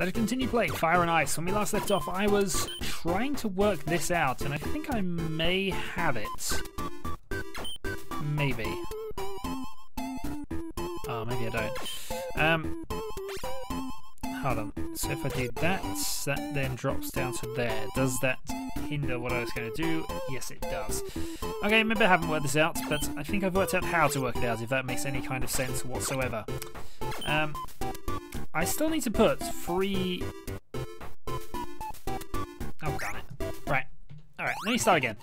Let's continue playing Fire and Ice. When we last left off, I was trying to work this out, and I think I may have it. Maybe. Oh, maybe I don't. Hold on. So if I do that, that then drops down to there. Does that hinder what I was going to do? Yes, it does. Okay, maybe I haven't worked this out, but I think I've worked out how to work it out, if that makes any kind of sense whatsoever. I still need to put three... Oh, damn it. Right. Alright, let me start again.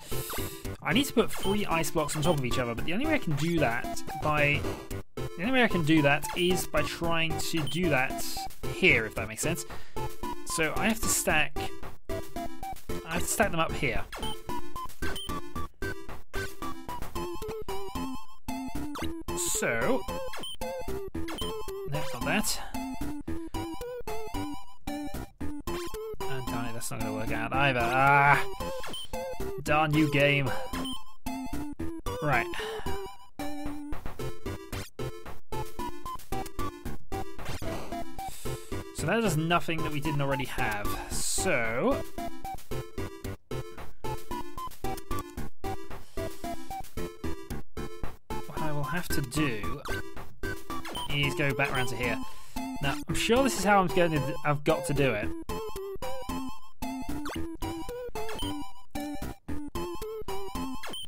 I need to put three ice blocks on top of each other, but the only way I can do that by... The only way I can do that is by trying to do that here, if that makes sense. So I have to stack... I have to stack them up here. So... That's not that. And darn it, that's not going to work out either. Ah! Darn you, game. Right. So that does nothing that we didn't already have. So... What I will have to do... is go back round to here. Now, I'm sure this is how I'm going to, I've got to do it.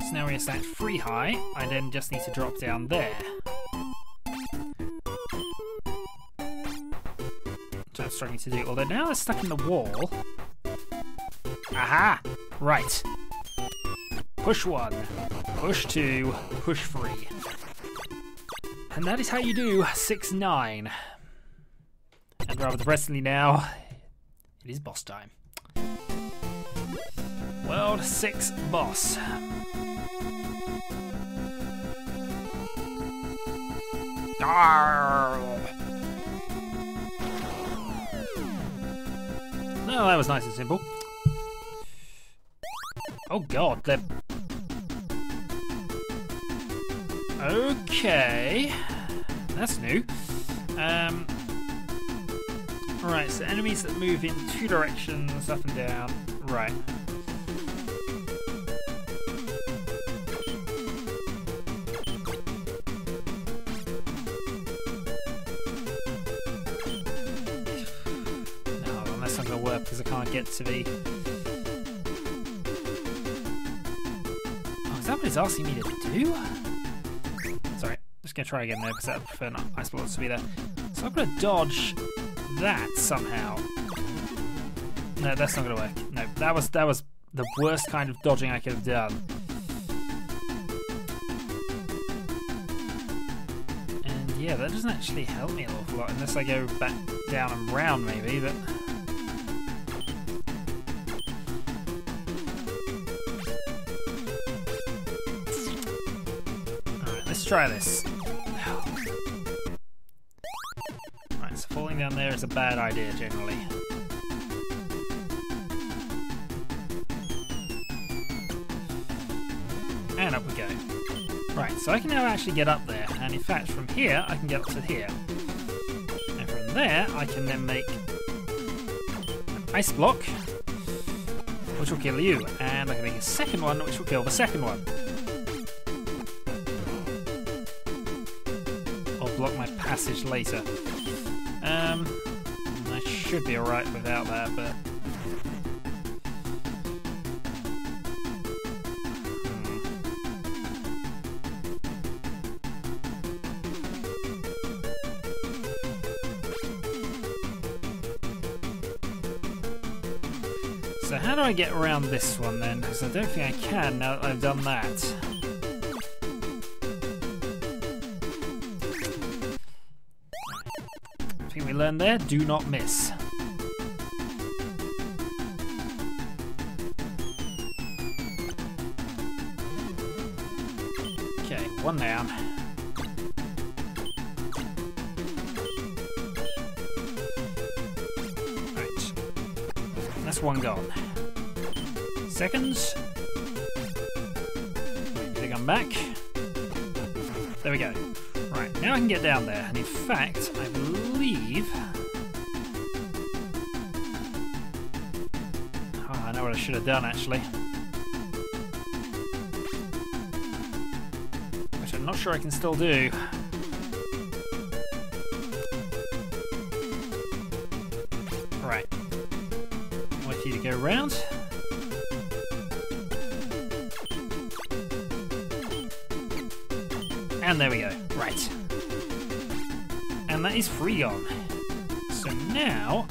So now we're going to stack three high. I then just need to drop down there. Which I'm struggling to do. Although now they're stuck in the wall. Aha! Right. Push one. Push two. Push three. And that is how you do 6-9. And rather depressingly now, it is boss time. World 6 boss. Arrgh. No, that was nice and simple. Oh god, they're... Okay, that's new. Right, so enemies that move in two directions, up and down. Right. No, that's not going to work because I can't get to the... Oh, is that what it's asking me to do? Just gonna try again there because I prefer ice blocks to be there. So I'm gonna dodge that somehow. No, that's not gonna work. No, that was the worst kind of dodging I could have done. And yeah, that doesn't actually help me an awful lot unless I go back down and round maybe, but. Try this. Right, so falling down there is a bad idea generally. And up we go. Right, so I can now actually get up there, and in fact from here I can get up to here. And from there I can then make an ice block, which will kill you, and I can make a second one which will kill the second one. Block my passage later. I should be alright without that, but... So how do I get around this one then? Because I don't think I can now that I've done that. We learned there, do not miss. Okay, one down. Right. That's one gone. Seconds. Wait till they come back. There we go. Right, now I can get down there, and in fact, I believe what I should have done, actually. Which I'm not sure I can still do. Right. Wait for you to go round. And there we go. Right. And that is Freon. So now...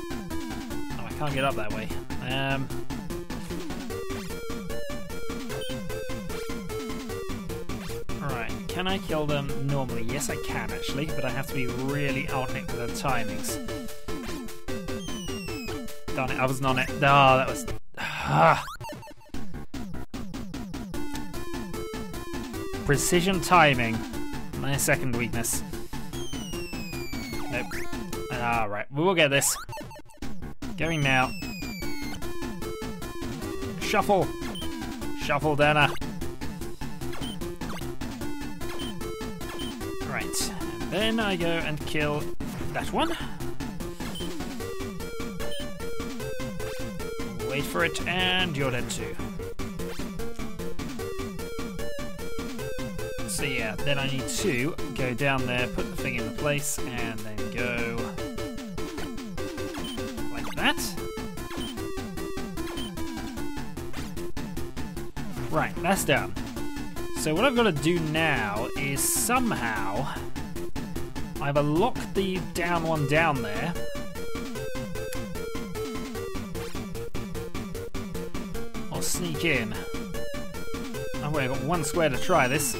oh, I can't get up that way. Alright, can I kill them normally? Yes, I can, actually, but I have to be really on it with the timings. Darn it, I wasn't on it. Oh, that was... ah. Precision timing. My second weakness. Nope. Alright, we will get this. Going now. Shuffle. Shuffle, Dana. Right. And then I go and kill that one. Wait for it, and you're dead too. So yeah, then I need to go down there, put the thing in place, and then go like that. Right, that's done. So what I've got to do now is somehow either lock the down one down there, or sneak in. Oh wait, I've got one square to try this.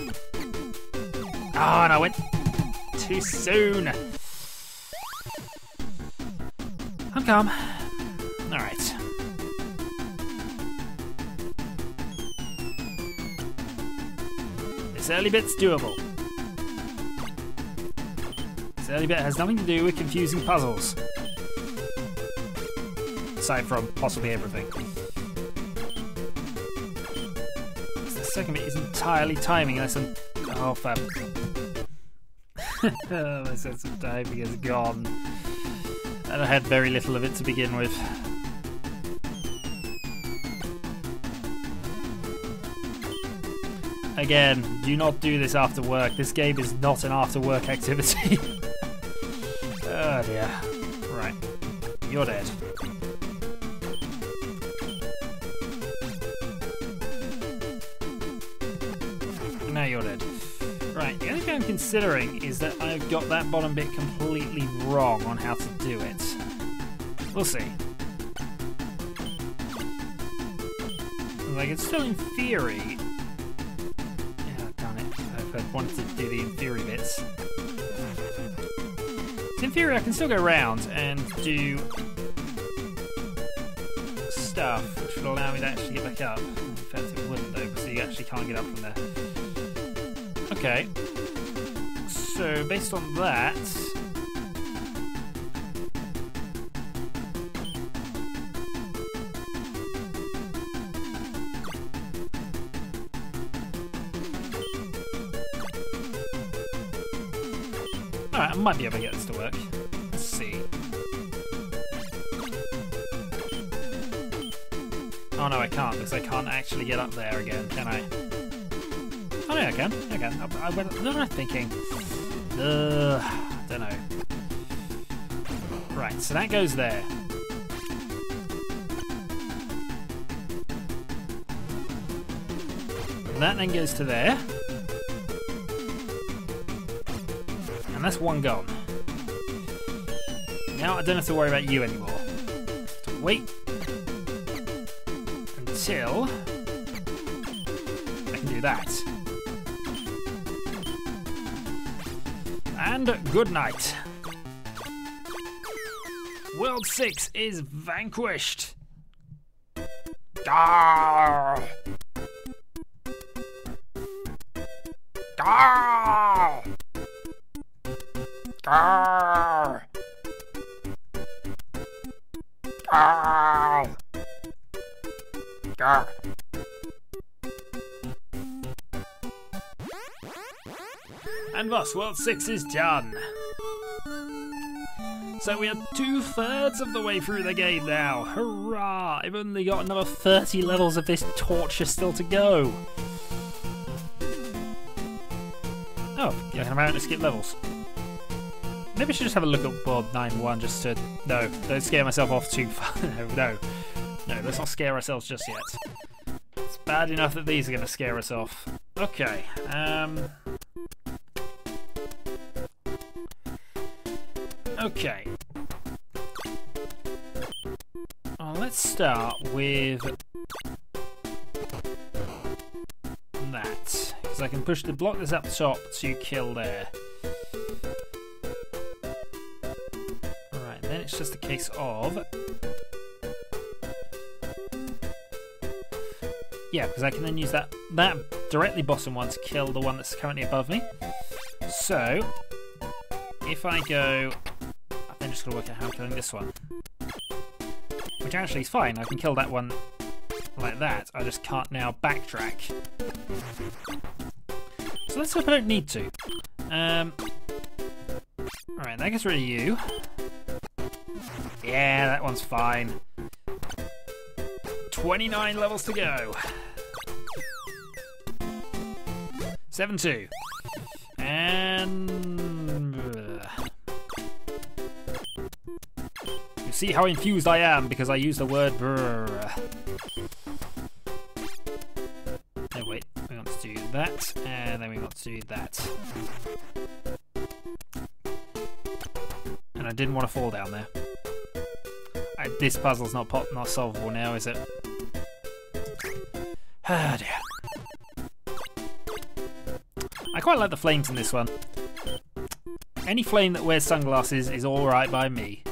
Oh, and I went too soon. I'm calm. Alright. This early bit's doable. This early bit has nothing to do with confusing puzzles. Aside from possibly everything. The second bit is entirely timing, unless I'm... oh, fab. My sense of timing is gone. And I had very little of it to begin with. Again, do not do this after work. This game is not an after work activity. Oh dear. Right. You're dead. Now you're dead. Right, the only thing I'm considering is that I've got that bottom bit completely wrong on how to do it. We'll see. Like, it's still in theory. Yeah, darn it. I've wanted to do the in theory bits. It's in theory, I can still go round and do stuff, which would allow me to actually get back up. In fact, it wouldn't, though, so you actually can't get up from there. Okay, so based on that, alright, I might be able to get this to work. Let's see. Oh no, I can't, because I can't actually get up there again, can I? Oh, yeah, I can. I can. I went. What am I thinking? Don't know. Right, so that goes there. And that then goes to there. And that's one gone. Now I don't have to worry about you anymore. Just wait until I can do that. And good night. World 6 is vanquished. Darrr. Darrr. Darrr. Darrr. Darrr. And thus, World 6 is done. So we are 2/3 of the way through the game now. Hurrah! I've only got another 30 levels of this torture still to go. Oh, yeah, I'm out to skip levels. Maybe I should just have a look at world 9-1 just to... No, don't scare myself off too far. No, let's not scare ourselves just yet. It's bad enough that these are going to scare us off. Okay, Okay. Well, let's start with that, because I can push the block that's up top to kill there. Alright, then it's just a case of... Yeah, because I can then use that directly bottom one to kill the one that's currently above me. So, if I go... I'm just going to work out how I'm killing this one. Which actually is fine, I can kill that one like that. I just can't now backtrack. So let's hope I don't need to. Alright, that gets rid of you. Yeah, that one's fine. 29 levels to go. 7-2. See how infused I am because I use the word brrr. No, wait, we want to do that, and then we want to do that. And I didn't want to fall down there. This puzzle's not solvable now, is it? Ah, dear. I quite like the flames in this one. Any flame that wears sunglasses is alright by me.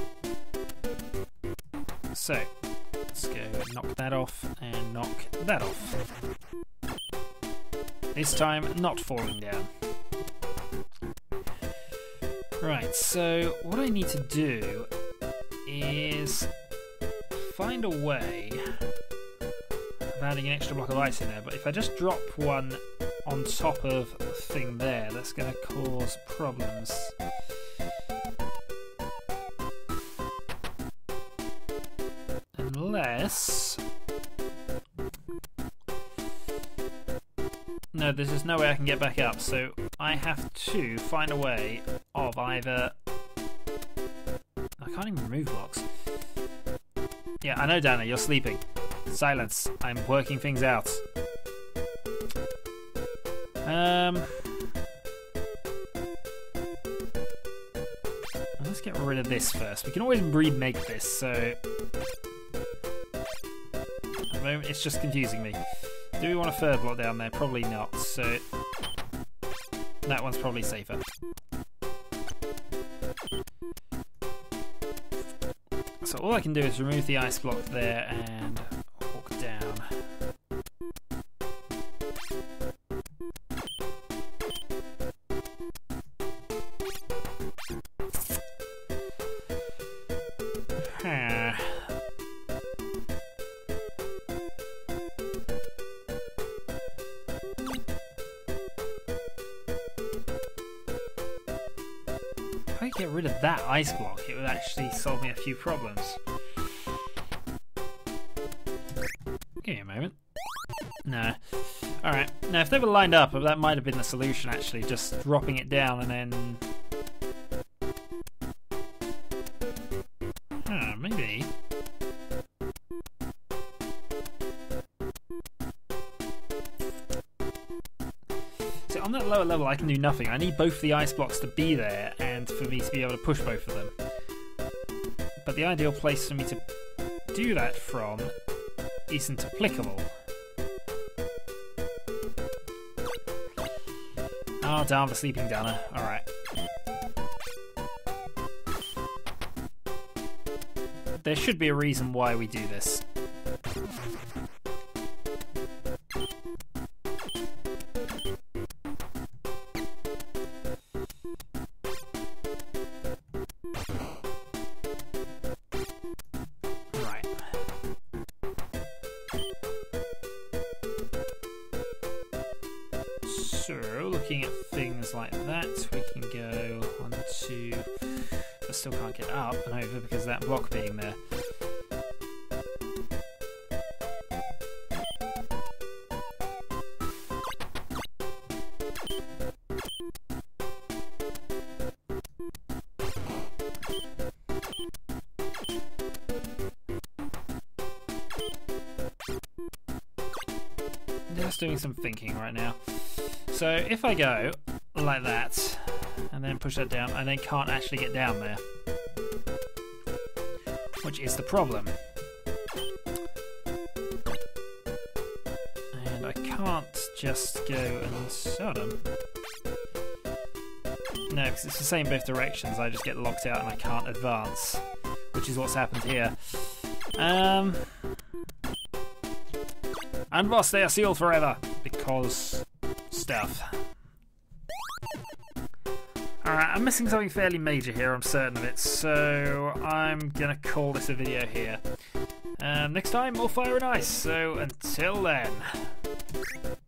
So, let's go knock that off, and knock that off. This time, not falling down. Right, so what I need to do is find a way of adding an extra block of ice in there, but if I just drop one on top of the thing there, that's going to cause problems. No, there's no way I can get back up, so I have to find a way of either... I can't even move blocks. Yeah, I know, Dana, you're sleeping. Silence. I'm working things out. Let's get rid of this first. We can always remake this, so... At the moment, it's just confusing me. Do we want a third block down there? Probably not, so that one's probably safer. So all I can do is remove the ice block there and walk down. Get rid of that ice block, it would actually solve me a few problems. Give me a moment. No. Alright, now if they were lined up, that might have been the solution actually, just dropping it down and then... maybe. So on that lower level I can do nothing, I need both the ice blocks to be there for me to be able to push both of them. But the ideal place for me to do that from isn't applicable. Ah, down for sleeping, Dana. Alright. There should be a reason why we do this. I still can't get up and over because of that block being there. Doing some thinking right now. So if I go like that and then push that down, I then can't actually get down there, which is the problem. And I can't just go and shut them. No, because it's the same both directions. I just get locked out and I can't advance, which is what's happened here. And whilst they are sealed forever, because stuff. Alright, I'm missing something fairly major here, I'm certain of it, so I'm gonna call this a video here. Next time, more Fire and Ice, so until then.